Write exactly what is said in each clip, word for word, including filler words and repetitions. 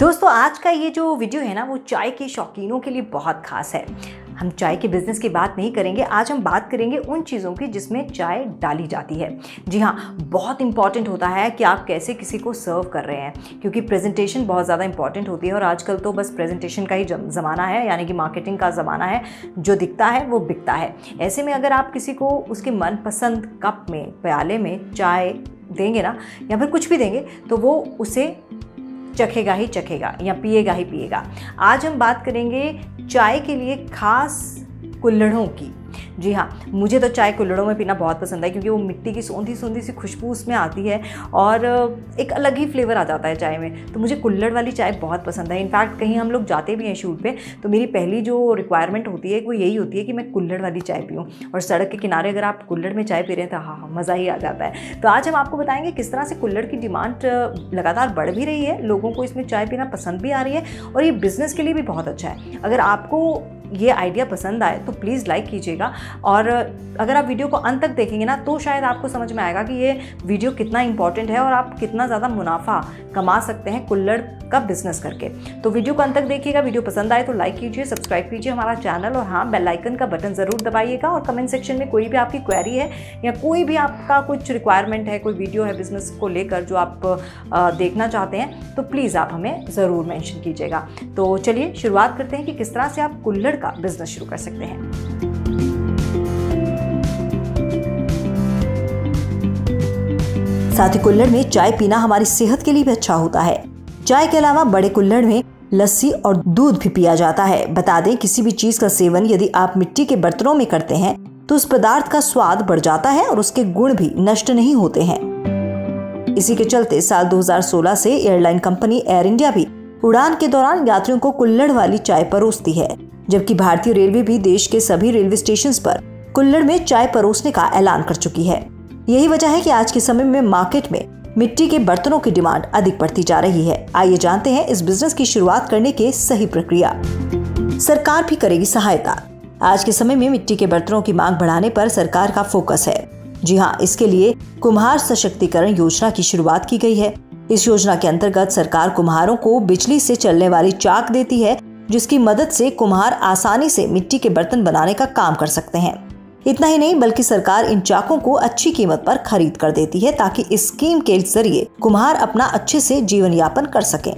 दोस्तों आज का ये जो वीडियो है ना वो चाय के शौकीनों के लिए बहुत खास है। हम चाय के बिज़नेस की बात नहीं करेंगे, आज हम बात करेंगे उन चीज़ों की जिसमें चाय डाली जाती है। जी हाँ, बहुत इंपॉर्टेंट होता है कि आप कैसे किसी को सर्व कर रहे हैं, क्योंकि प्रेजेंटेशन बहुत ज़्यादा इंपॉर्टेंट होती है और आजकल तो बस प्रेजेंटेशन का ही ज़माना है, यानी कि मार्केटिंग का ज़माना है। जो दिखता है वो बिकता है। ऐसे में अगर आप किसी को उसके मनपसंद कप में, प्याले में चाय देंगे ना, या फिर कुछ भी देंगे, तो वो उसे चखेगा ही चखेगा या पिएगा ही पिएगा। आज हम बात करेंगे चाय के लिए खास कुल्हड़ों की। जी हाँ, मुझे तो चाय कुल्हड़ों में पीना बहुत पसंद है, क्योंकि वो मिट्टी की सौंधी सौंधी सी खुशबू उसमें आती है और एक अलग ही फ्लेवर आ जाता है चाय में। तो मुझे कुल्हड़ वाली चाय बहुत पसंद है। इनफैक्ट कहीं हम लोग जाते भी हैं शूट पे, तो मेरी पहली जो रिक्वायरमेंट होती है वो यही होती है कि मैं कुल्हड़ वाली चाय पीऊँ। और सड़क के किनारे अगर आप कुल्हड़ में चाय पी रहे हैं तो हाँ, मज़ा ही आ जाता है। तो आज हम आपको बताएंगे किस तरह से कुल्हड़ की डिमांड लगातार बढ़ भी रही है, लोगों को इसमें चाय पीना पसंद भी आ रही है और ये बिज़नेस के लिए भी बहुत अच्छा है। अगर आपको ये आइडिया पसंद आए तो प्लीज़ लाइक कीजिएगा, और अगर आप वीडियो को अंत तक देखेंगे ना तो शायद आपको समझ में आएगा कि ये वीडियो कितना इंपॉर्टेंट है और आप कितना ज़्यादा मुनाफा कमा सकते हैं कुल्हड़ का बिज़नेस करके। तो वीडियो को अंत तक देखिएगा, वीडियो पसंद आए तो लाइक कीजिए, सब्सक्राइब कीजिए हमारा चैनल, और हाँ, बेल आइकन का बटन ज़रूर दबाइएगा। और कमेंट सेक्शन में कोई भी आपकी क्वेरी है या कोई भी आपका कुछ रिक्वायरमेंट है, कोई वीडियो है बिज़नेस को लेकर जो आप देखना चाहते हैं, तो प्लीज़ आप हमें ज़रूर मैंशन कीजिएगा। तो चलिए शुरुआत करते हैं कि किस तरह से आप कुल्हड़ का बिज़नेस शुरू कर सकते हैं। साथ ही कुल्हड़ में चाय पीना हमारी सेहत के लिए भी अच्छा होता है। चाय के अलावा बड़े कुल्हड़ में लस्सी और दूध भी पिया जाता है। बता दें, किसी भी चीज का सेवन यदि आप मिट्टी के बर्तनों में करते हैं तो उस पदार्थ का स्वाद बढ़ जाता है और उसके गुण भी नष्ट नहीं होते हैं। इसी के चलते साल दो हज़ार सोलह से एयरलाइन कंपनी एयर इंडिया भी उड़ान के दौरान यात्रियों को कुल्हड़ वाली चाय परोसती है, जबकि भारतीय रेलवे भी देश के सभी रेलवे स्टेशन पर कुल्हड़ में चाय परोसने का ऐलान कर चुकी है। यही वजह है कि आज के समय में मार्केट में मिट्टी के बर्तनों की डिमांड अधिक बढ़ती जा रही है। आइए जानते हैं इस बिजनेस की शुरुआत करने के सही प्रक्रिया। सरकार भी करेगी सहायता। आज के समय में मिट्टी के बर्तनों की मांग बढ़ाने पर सरकार का फोकस है। जी हाँ, इसके लिए कुम्हार सशक्तिकरण योजना की शुरुआत की गई है। इस योजना के अंतर्गत सरकार कुम्हारों को बिजली से चलने वाली चाक देती है, जिसकी मदद से कुम्हार आसानी से मिट्टी के बर्तन बनाने का काम कर सकते हैं। इतना ही नहीं, बल्कि सरकार इन चाकों को अच्छी कीमत पर खरीद कर देती है, ताकि इस स्कीम के जरिए कुम्हार अपना अच्छे से जीवन यापन कर सकें।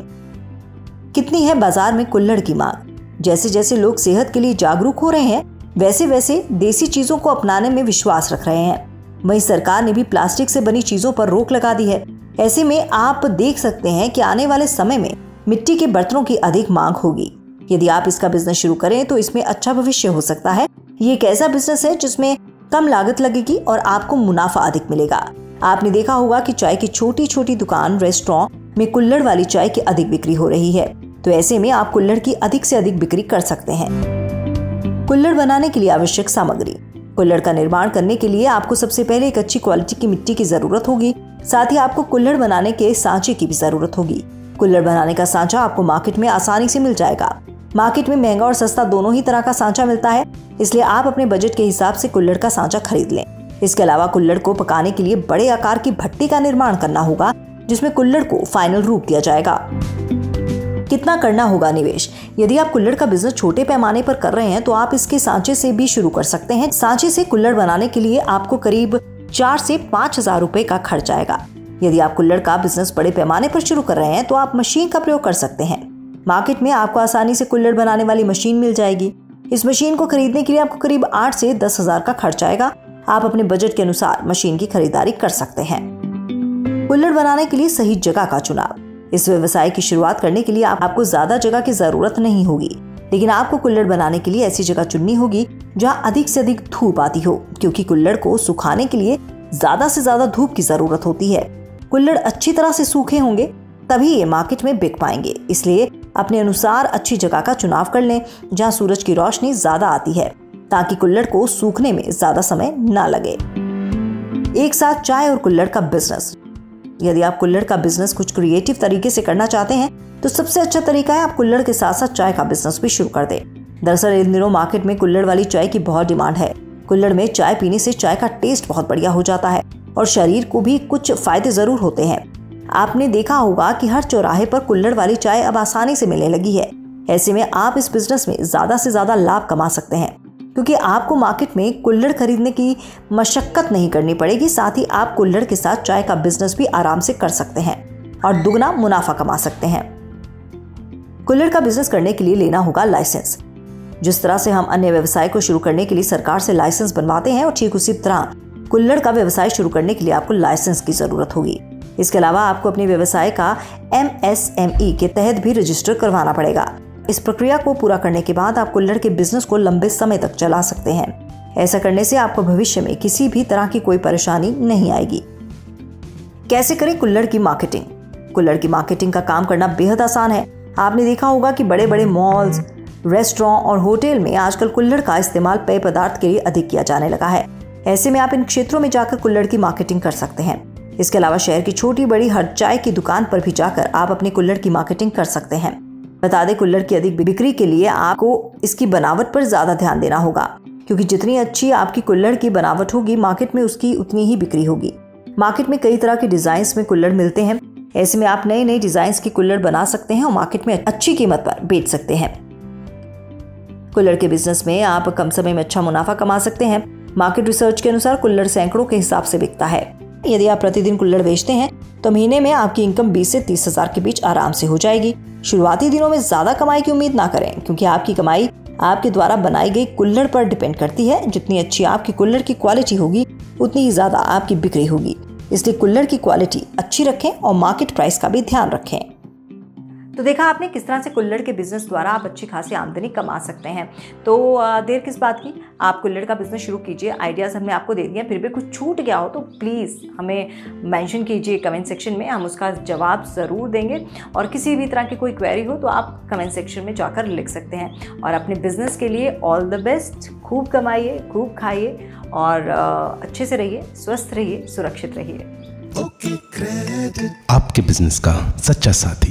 कितनी है बाजार में कुल्हड़ की मांग? जैसे जैसे लोग सेहत के लिए जागरूक हो रहे हैं, वैसे वैसे देसी चीजों को अपनाने में विश्वास रख रहे हैं। वहीं सरकार ने भी प्लास्टिक से बनी चीजों पर रोक लगा दी है। ऐसे में आप देख सकते हैं कि आने वाले समय में मिट्टी के बर्तनों की अधिक मांग होगी। यदि आप इसका बिजनेस शुरू करें तो इसमें अच्छा भविष्य हो सकता है। ये एक ऐसा बिजनेस है जिसमें कम लागत लगेगी और आपको मुनाफा अधिक मिलेगा। आपने देखा होगा कि चाय की छोटी छोटी दुकान, रेस्टोरेंट में कुल्हड़ वाली चाय की अधिक बिक्री हो रही है। तो ऐसे में आप कुल्हड़ की अधिक से अधिक बिक्री कर सकते हैं। कुल्हड़ बनाने के लिए आवश्यक सामग्री। कुल्हड़ का निर्माण करने के लिए आपको सबसे पहले एक अच्छी क्वालिटी की मिट्टी की जरूरत होगी। साथ ही आपको कुल्हड़ बनाने के सांचे की भी जरूरत होगी। कुल्हड़ बनाने का सांचा आपको मार्केट में आसानी से मिल जाएगा। मार्केट में महंगा और सस्ता दोनों ही तरह का सांचा मिलता है, इसलिए आप अपने बजट के हिसाब से कुल्हड़ का सांचा खरीद लें। इसके अलावा कुल्हड़ को पकाने के लिए बड़े आकार की भट्टी का निर्माण करना होगा, जिसमें कुल्हड़ को फाइनल रूप दिया जाएगा। कितना करना होगा निवेश? यदि आप कुल्हड़ का बिजनेस छोटे पैमाने पर कर रहे हैं तो आप इसके सांचे से भी शुरू कर सकते हैं। सांचे से कुल्हड़ बनाने के लिए आपको करीब चार से पाँच हजार रुपए का खर्च आएगा। यदि आप कुल्हड़ का बिजनेस बड़े पैमाने पर शुरू कर रहे हैं तो आप मशीन का प्रयोग कर सकते हैं। मार्केट में आपको आसानी से कुल्हड़ बनाने वाली मशीन मिल जाएगी। इस मशीन को खरीदने के लिए आपको करीब आठ से दस हजार का खर्च आएगा। आप अपने बजट के अनुसार मशीन की खरीदारी कर सकते हैं। कुल्हड़ बनाने के लिए सही जगह का चुनाव। इस व्यवसाय की शुरुआत करने के लिए आपको ज्यादा जगह की जरूरत नहीं होगी, लेकिन आपको कुल्हड़ बनाने के लिए ऐसी जगह चुननी होगी जहाँ अधिक से अधिक धूप आती हो, क्योंकि कुल्हड़ को सुखाने के लिए ज्यादा से ज्यादा धूप की जरूरत होती है। कुल्हड़ अच्छी तरह से सूखे होंगे तभी ये मार्केट में बिक पाएंगे। इसलिए अपने अनुसार अच्छी जगह का चुनाव कर लें जहां सूरज की रोशनी ज्यादा आती है, ताकि कुल्हड़ को सूखने में ज्यादा समय ना लगे। एक साथ चाय और कुल्हड़ का बिजनेस। यदि आप कुल्हड़ का बिजनेस कुछ क्रिएटिव तरीके से करना चाहते हैं तो सबसे अच्छा तरीका है आप कुल्हड़ के साथ साथ चाय का बिजनेस भी शुरू कर दें। दरअसल इन दिनों मार्केट में कुल्हड़ वाली चाय की बहुत डिमांड है। कुल्हड़ में चाय पीने से चाय का टेस्ट बहुत बढ़िया हो जाता है और शरीर को भी कुछ फायदे जरूर होते हैं। आपने देखा होगा कि हर चौराहे पर कुल्हड़ वाली चाय अब आसानी से मिलने लगी है। ऐसे में आप इस बिजनेस में ज़्यादा से ज़्यादा लाभ कमा सकते हैं, क्योंकि आपको मार्केट में कुल्हड़ खरीदने की मशक्कत नहीं करनी पड़ेगी। साथ ही आप कुल्हड़ के साथ चाय का बिजनेस भी आराम से कर सकते हैं और दुगना मुनाफा कमा सकते हैं। कुल्हड़ का बिजनेस करने के लिए लेना होगा लाइसेंस। जिस तरह से हम अन्य व्यवसाय को शुरू करने के लिए सरकार से लाइसेंस बनवाते हैं, और ठीक उसी तरह कुल्हड़ का व्यवसाय शुरू करने के लिए आपको लाइसेंस की जरूरत होगी। इसके अलावा आपको अपने व्यवसाय का एम एस एम ई के तहत भी रजिस्टर करवाना पड़ेगा। इस प्रक्रिया को पूरा करने के बाद आप कुल्हड़ के बिजनेस को लंबे समय तक चला सकते हैं। ऐसा करने से आपको भविष्य में किसी भी तरह की कोई परेशानी नहीं आएगी। कैसे करें कुल्हड़ की मार्केटिंग? कुल्हड़ की मार्केटिंग का काम करना बेहद आसान है। आपने देखा होगा कि बड़े बड़े मॉल्स, रेस्टोरेंट और होटल में आजकल कुल्हड़ का इस्तेमाल पेय पदार्थ के लिए अधिक किया जाने लगा है। ऐसे में आप इन क्षेत्रों में जाकर कुल्हड़ की मार्केटिंग कर सकते हैं। इसके अलावा शहर की छोटी बड़ी हर चाय की दुकान पर भी जाकर आप अपनी कुल्हड़ की मार्केटिंग कर सकते हैं। बता दें, कुल्हड़ की अधिक बिक्री के लिए आपको इसकी बनावट पर ज़्यादा ध्यान देना होगा, क्योंकि जितनी अच्छी आपकी कुल्हड़ की बनावट होगी, मार्केट में उसकी उतनी ही बिक्री होगी। मार्केट में कई तरह के डिज़ाइंस में कुल्हड़ मिलते हैं। ऐसे में आप नए नए डिज़ाइंस की कुल्हड़ बना सकते हैं और मार्केट में अच्छी कीमत पर बेच सकते हैं। कुल्हड़ के बिजनेस में आप कम समय में अच्छा मुनाफा कमा सकते हैं। मार्केट रिसर्च के अनुसार कुल्हड़ सैकड़ों के हिसाब से बिकता है। यदि आप प्रतिदिन कुल्हड़ बेचते हैं तो महीने में आपकी इनकम बीस से तीस हजार के बीच आराम से हो जाएगी। शुरुआती दिनों में ज्यादा कमाई की उम्मीद ना करें, क्योंकि आपकी कमाई आपके द्वारा बनाई गई कुल्हड़ पर डिपेंड करती है। जितनी अच्छी आपकी कुल्हड़ की क्वालिटी होगी, उतनी ही ज्यादा आपकी बिक्री होगी। इसलिए कुल्हड़ की क्वालिटी अच्छी रखें और मार्केट प्राइस का भी ध्यान रखें। तो देखा आपने किस तरह से कुल्हड़ के बिजनेस द्वारा आप अच्छी खासी आमदनी कमा सकते हैं। तो देर किस बात की, आप कुल्हड़ का बिजनेस शुरू कीजिए। आइडियाज़ हमने आपको दे दिए, फिर भी कुछ छूट गया हो तो प्लीज़ हमें मेंशन कीजिए कमेंट सेक्शन में, हम उसका जवाब ज़रूर देंगे। और किसी भी तरह की कोई क्वेरी हो तो आप कमेंट सेक्शन में जाकर लिख सकते हैं। और अपने बिजनेस के लिए ऑल द बेस्ट। खूब कमाइए, खूब खाइए और अच्छे से रहिए, स्वस्थ रहिए, सुरक्षित रहिए। आपके बिजनेस का सच्चा साथी